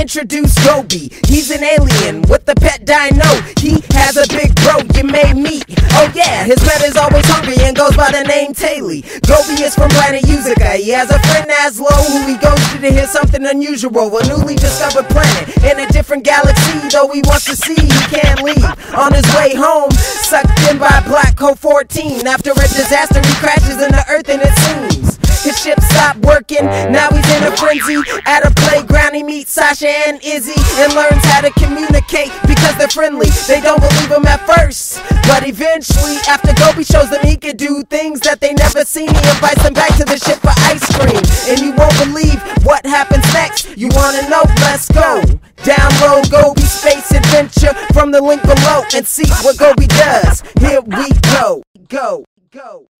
introduce Goby. He's an alien with a pet dino. He has a big bro, you made me. Oh yeah, his pet is always hungry and goes by the name Tayley. Goby is from planet Yuzica. He has a friend Aslo who he goes to hear something unusual. A newly discovered planet in a different galaxy. Though he wants to see, he can't leave. On his way home, sucked in by Black Hole 14. After a disaster, he crashes into Earth and it seems his ship stopped working. Now he's in a frenzy. At a playground he meets Sasha and Izzy and learns how to communicate because they're friendly. They don't believe him at first, but eventually after Goby shows them he can do things that they never seen, he invites them back to the ship for ice cream. And you won't believe what happens next. You wanna know? Let's go. Download Goby Space Adventure from the link below and see what Goby does. Here we go. Go. Go.